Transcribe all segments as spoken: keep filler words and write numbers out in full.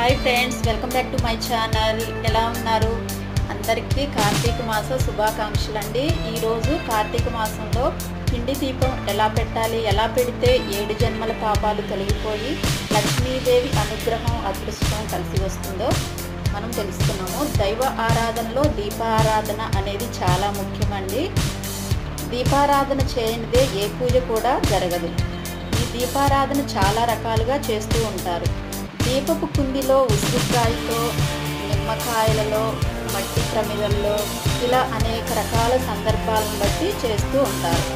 Hi friends, welcome back to my channel. ఎలా ఉన్నారు? అందరికీ కార్తీక మాస శుభాకాంక్షలు అండి. ఈరోజు కార్తీక మాసంలో పిండి దీపం ఎలా పెట్టాలి, ఎలా పెడితే ఏడు జన్మల పాపాలు తొలగిపోయి లక్ష్మీదేవి అనుగ్రహం అదృష్టం కలిసి వస్తుందో మనం తెలుసుకున్నాము. దైవ ఆరాధనలో దీపారాధన అనేది చాలా ముఖ్యమండి. దీపారాధన చేయనిదే ఏ పూజ కూడా జరగదు. ఈ దీపారాధన చాలా రకాలుగా చేస్తూ ఉంటారు. దీపపు కుందిలో ఉసిరికాయతో, నిమ్మకాయలలో, మట్టి ప్రమిదల్లో ఇలా అనేక రకాల సందర్భాలను బట్టి చేస్తూ ఉంటారు.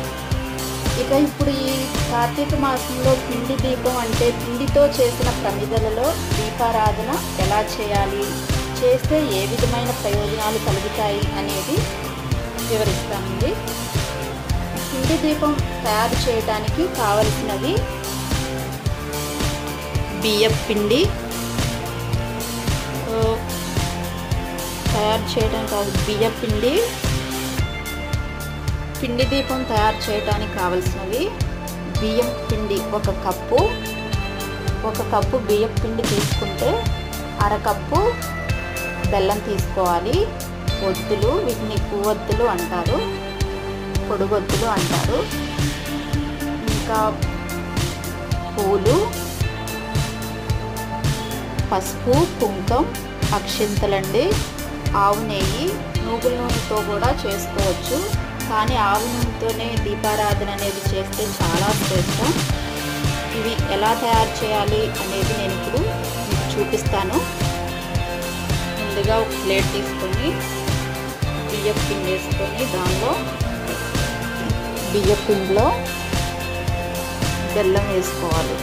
ఇక ఇప్పుడు ఈ కార్తీక మాసంలో పిండి దీపం అంటే పిండితో చేసిన ప్రమిదలలో దీపారాధన ఎలా చేయాలి, చేస్తే ఏ విధమైన ప్రయోజనాలు కలుగుతాయి అనేది వివరిస్తామండి. పిండి దీపం తయారు చేయడానికి కావలసినవి బియ్యం పిండి తయారు చేయడానికి కావాలి. బియ్యం పిండి పిండి దీపం తయారు చేయడానికి కావలసినవి బియ్యం పిండి ఒక కప్పు. ఒక కప్పు బియ్యం పిండి తీసుకుంటే అరకప్పు బెల్లం తీసుకోవాలి. ఒత్తులు, వీటిని పువ్వొత్తులు అంటారు, పొడుగొత్తులు అంటారు. ఇంకా పూలు, పసుపు, కుంకుమ, అక్షింతలండి. ఆవు నెయ్యి, నువ్వుల నూనెతో కూడా చేసుకోవచ్చు, కానీ ఆవు నూనెతోనే దీపారాధన అనేది చేస్తే చాలా శ్రేష్టం. ఇవి ఎలా తయారు చేయాలి అనేది నేను ఇప్పుడు మీకు చూపిస్తాను. ముందుగా ఒక ప్లేట్ తీసుకొని బియ్యం పిండి వేసుకొని దానిలో బియ్యం పిండిలో బెల్లం వేసుకోవాలి.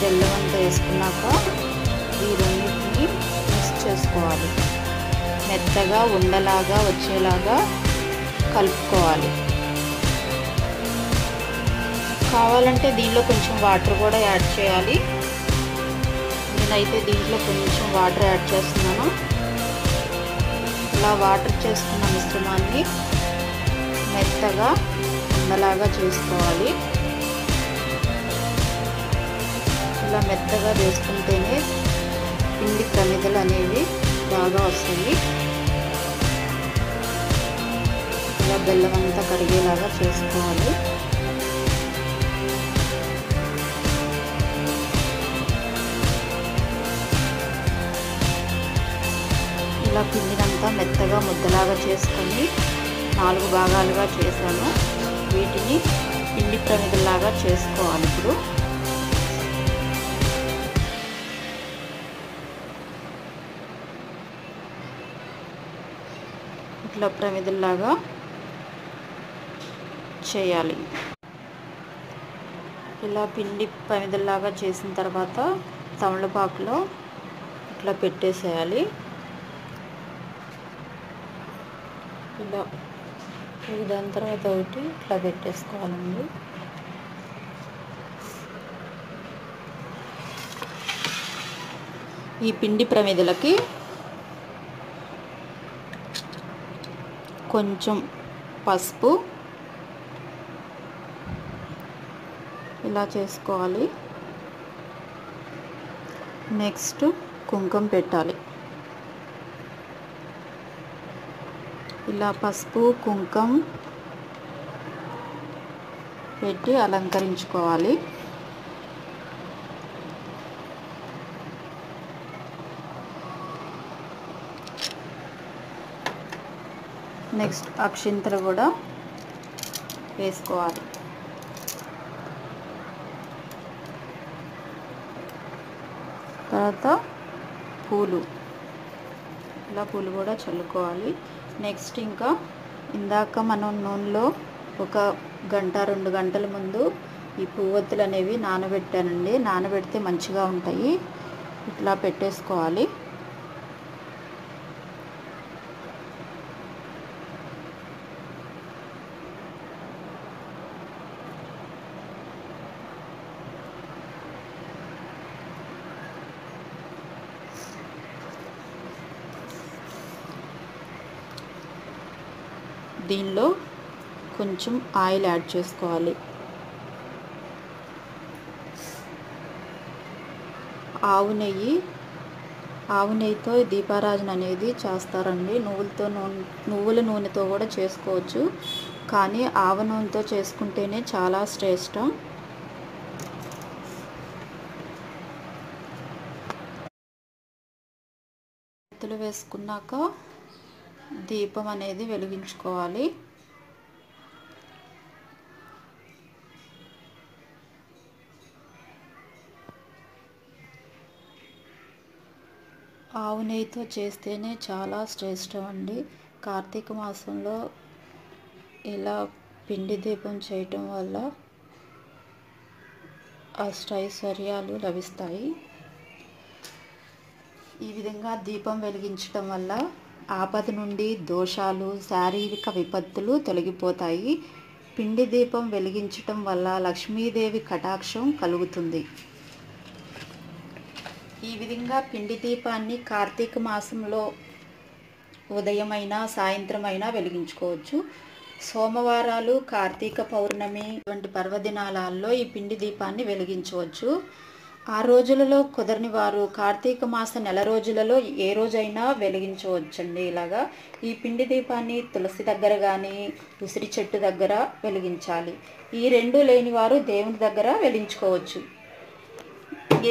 బెల్లం అంతా వేసుకున్నాక ఈ రెండింటిని మిక్స్ చేసుకోవాలి. మెత్తగా ఉండలాగా వచ్చేలాగా కలుపుకోవాలి. కావాలంటే దీనిలో కొంచెం వాటర్ కూడా యాడ్ చేయాలి. నేనైతే దీంట్లో కొంచెం వాటర్ యాడ్ చేస్తున్నాను. ఇలా వాటర్ చేసుకున్న మిశ్రమాన్ని మెత్తగా ఉండలాగా చేసుకోవాలి. ఇలా మెత్తగా వేసుకుంటేనే పిండి ప్రమిదలు అనేవి బాగా వస్తుంది. ఇలా బెల్లం అంతా కరిగేలాగా చేసుకోవాలి. ఇలా పిండినంతా మెత్తగా ముద్దలాగా చేసుకొని నాలుగు భాగాలుగా చేశాను. వీటిని పిండి ప్రమిదలాగా చేసుకోవాలి. ఇప్పుడు ఇట్లా ప్రమిదల్లాగా చేయాలి. ఇలా పిండి ప్రమిదల్లాగా చేసిన తర్వాత తమలపాకులో ఇట్లా పెట్టేసేయాలి. ఇలా దాని తర్వాత ఒకటి ఇట్లా పెట్టేసుకోవాలండి. ఈ పిండి ప్రమిదలకి కొంచెం పసుపు ఇలా చేసుకోవాలి. నెక్స్ట్ కుంకుమ పెట్టాలి. ఇలా పసుపు కుంకుమ పెట్టి అలంకరించుకోవాలి. నెక్స్ట్ అక్షింతలు కూడా వేసుకోవాలి. తర్వాత పూలు, ఇలా పూలు కూడా చల్లుకోవాలి. నెక్స్ట్ ఇంకా ఇందాక మనం నూనెలో ఒక గంట రెండు గంటల ముందు ఈ పువ్వొత్తులు అనేవి నానబెట్టానండి. నానబెడితే మంచిగా ఉంటాయి. ఇట్లా పెట్టేసుకోవాలి. దీనిలో కొంచెం ఆయిల్ యాడ్ చేసుకోవాలి. ఆవు నెయ్యి ఆవు నెయ్యితో దీపారాజన అనేది చేస్తారండి. నువ్వులతో నూనె నువ్వుల నూనెతో కూడా చేసుకోవచ్చు, కానీ ఆవు నూనెతో చేసుకుంటేనే చాలా శ్రేష్ట. ఎత్తులు వేసుకున్నాక దీపం అనేది వెలిగించుకోవాలి. ఆవు నెయ్యితో చేస్తేనే చాలా శ్రేష్టం అండి. కార్తీక మాసంలో ఇలా పిండి దీపం చేయటం వల్ల అష్టైశ్వర్యాలు లభిస్తాయి. ఈ విధంగా దీపం వెలిగించడం వల్ల ఆపద నుండి దోషాలు, శారీరక విపత్తులు తొలగిపోతాయి. పిండి దీపం వెలిగించటం వల్ల లక్ష్మీదేవి కటాక్షం కలుగుతుంది. ఈ విధంగా పిండి దీపాన్ని కార్తీక మాసంలో ఉదయమైనా సాయంత్రమైనా వెలిగించుకోవచ్చు. సోమవారాలు, కార్తీక పౌర్ణమి వంటి పర్వదినాలలో ఈ పిండి దీపాన్ని వెలిగించవచ్చు. ఆ రోజులలో కుదరని వారు కార్తీక మాస నెల రోజులలో ఏ రోజైనా వెలిగించవచ్చండి. ఇలాగా ఈ పిండి దీపాన్ని తులసి దగ్గర కానీ ఉసిరి చెట్టు దగ్గర వెలిగించాలి. ఈ రెండు లేని వారు దేవుని దగ్గర వెలిగించుకోవచ్చు.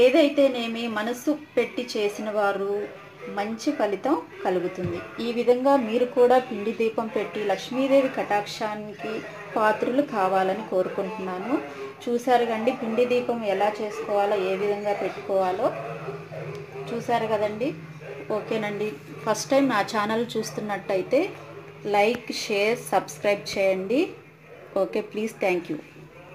ఏదైతేనేమి మనసు పెట్టి చేసిన వారు మంచి ఫలితం కలుగుతుంది. ఈ విధంగా మీరు కూడా పిండి దీపం పెట్టి లక్ష్మీదేవి కటాక్షానికి పాత్రులు కావాలని కోరుకుంటున్నాను. చూసారు కండి పిండి దీపం ఎలా చేసుకోవాలో, ఏ విధంగా పెట్టుకోవాలో చూసారు కదండి. ఓకేనండి, ఫస్ట్ టైం నా ఛానల్ చూస్తున్నట్టయితే లైక్, షేర్, సబ్స్క్రైబ్ చేయండి. Okay, please, thank you.